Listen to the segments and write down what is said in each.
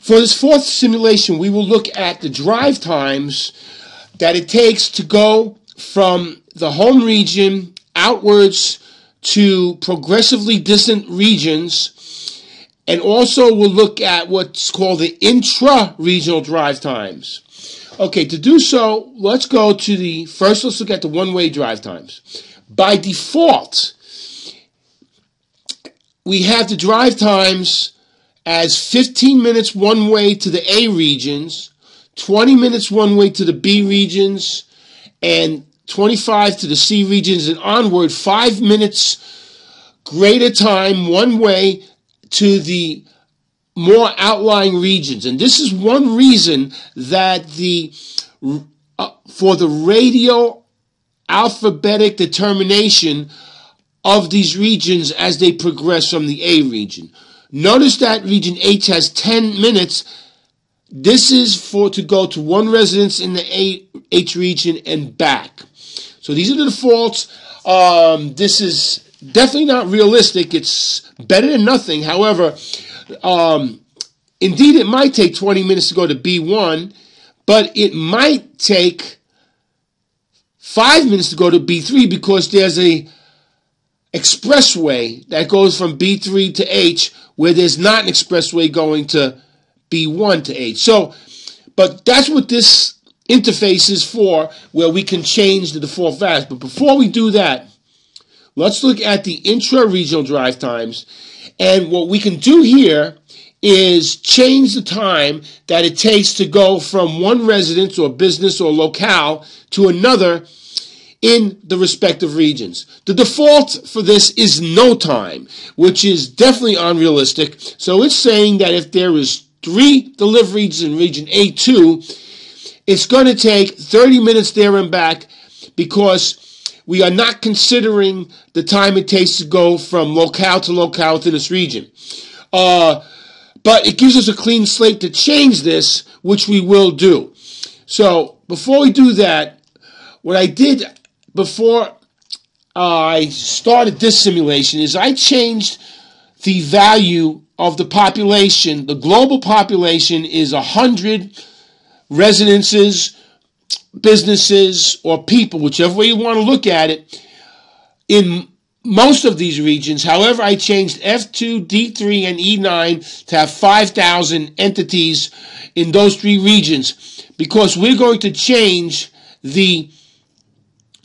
For this fourth simulation, we will look at the drive times that it takes to go from the home region outwards to progressively distant regions, and also we'll look at what's called the intra-regional drive times. Okay, to do so, let's go to the first, let's look at the one-way drive times. By default, we have the drive times as 15 minutes one way to the A regions, 20 minutes one way to the B regions, and 25 to the C regions and onward, 5 minutes greater time one way to the more outlying regions. And this is one reason that for the radial alphabetic determination of these regions as they progress from the A region. Notice that region H has 10 minutes. This is for to go to one residence in the H region and back. So these are the defaults. This is definitely not realistic. It's better than nothing. However, indeed it might take 20 minutes to go to B1, but it might take 5 minutes to go to B3 because there's a expressway that goes from B3 to H where there's not an expressway going to B1 to H. So, but that's what this interface is for, where we can change the default values. But before we do that, let's look at the intra-regional drive times. And what we can do here is change the time that it takes to go from one residence or business or locale to another in the respective regions. The default for this is no time, which is definitely unrealistic. So it's saying that if there is 3 deliveries in region A2, it's going to take 30 minutes there and back because we are not considering the time it takes to go from locale to locale within this region. But it gives us a clean slate to change this, which we will do. So before we do that, what I did before I started this simulation is I changed the value of the population. The global population is 100 residences, businesses, or people, whichever way you want to look at it, in most of these regions. However, I changed F2, D3, and E9 to have 5,000 entities in those 3 regions because we're going to change the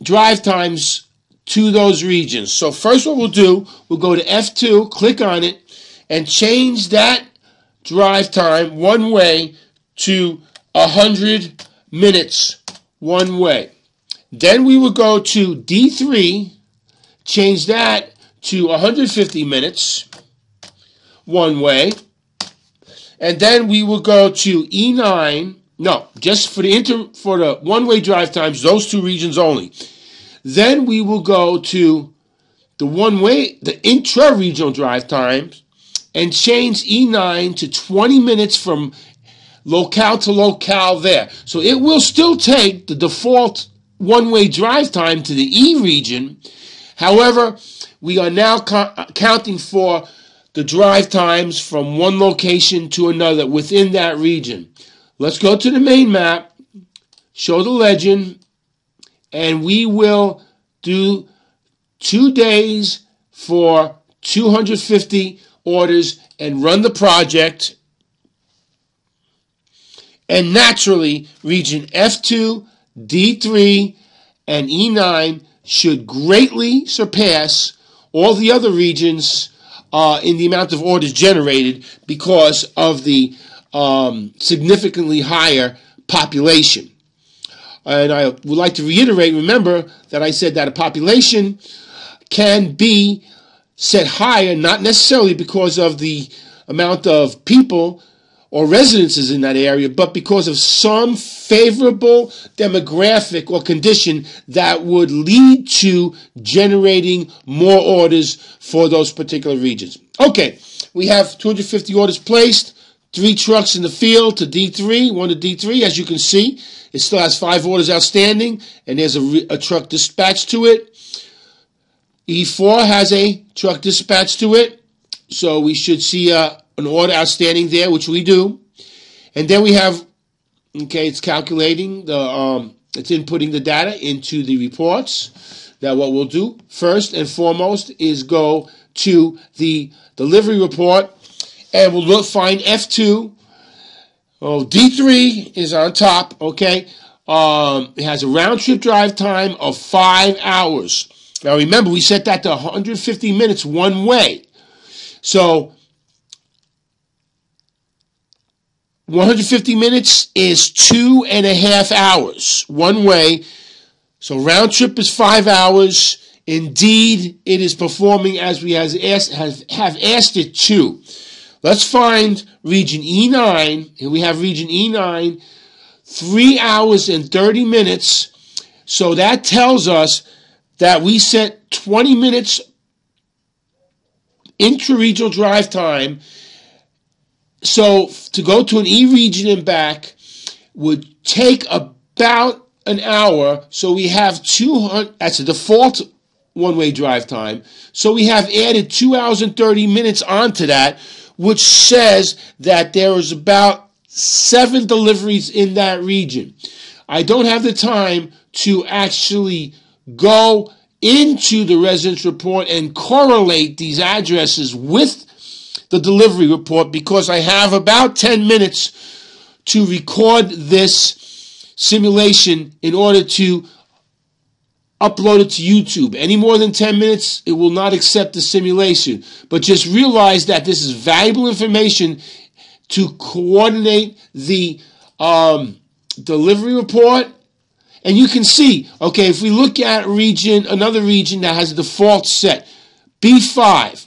drive times to those regions. So first what we'll do, we'll go to F2, click on it, and change that drive time one way to 100 minutes one way. Then we will go to D3, change that to 150 minutes one way. And then we will go to E9, no, just for the one-way drive times, those 2 regions only. Then we will go to the one-way, the intra-regional drive times, and change E9 to 20 minutes from locale to locale there. So it will still take the default one-way drive time to the E region. However, we are now accounting for the drive times from one location to another within that region. Let's go to the main map, show the legend, and we will do 2 days for 250 orders and run the project. And naturally, region F2, D3, and E9 should greatly surpass all the other regions in the amount of orders generated because of the significantly higher population. And I would like to reiterate, remember that I said that a population can be set higher, not necessarily because of the amount of people or residences in that area, but because of some favorable demographic or condition that would lead to generating more orders for those particular regions. Okay, we have 250 orders placed, 3 trucks in the field to D3, 1 to D3. As you can see, it still has 5 orders outstanding, and there's a truck dispatched to it. E4 has a truck dispatched to it, so we should see an order outstanding there, which we do. And then we have, okay, it's calculating the, it's inputting the data into the reports. Now what we'll do first and foremost is go to the delivery report, and we'll look, find F2. Oh, D3 is on top, okay. It has a round-trip drive time of 5 hours. Now, remember, we set that to 150 minutes one way. So, 150 minutes is 2.5 hours one way. So, round-trip is 5 hours. Indeed, it is performing as we have asked it to. Let's find region E9. Here we have region E9. 3 hours and 30 minutes. So that tells us that we set 20 minutes intra-regional drive time. So to go to an E region and back would take about an hour. So we have 200, that's a default one-way drive time. So we have added 2 hours and 30 minutes onto that, which says that there is about 7 deliveries in that region. I don't have the time to actually go into the residence report and correlate these addresses with the delivery report because I have about 10 minutes to record this simulation in order to upload it to YouTube. Any more than 10 minutes, it will not accept the simulation. But just realize that this is valuable information to coordinate the delivery report. And you can see, okay, if we look at region, another region that has a default set, B5.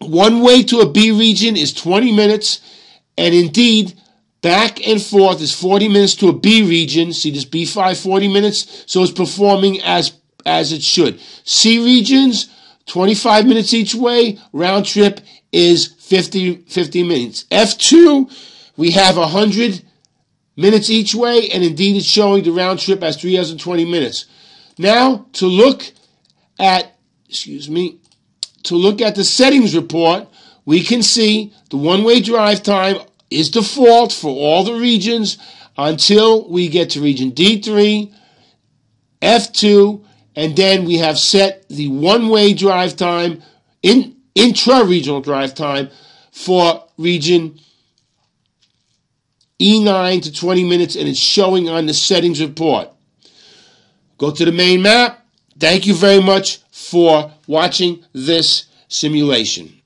One way to a B region is 20 minutes, and indeed, back and forth is 40 minutes to a B region. See this B5, 40 minutes, so it's performing as it should. C regions, 25 minutes each way, round trip is 50 minutes. F2, we have 100 minutes each way, and indeed it's showing the round trip as 3 hours and 20 minutes. Now, to look at, the settings report, we can see the one-way drive time is default for all the regions until we get to region D3, F2, and then we have set the one-way drive time in intra-regional drive time for region E9 to 20 minutes, and it's showing on the settings report. Go to the main map. Thank you very much for watching this simulation.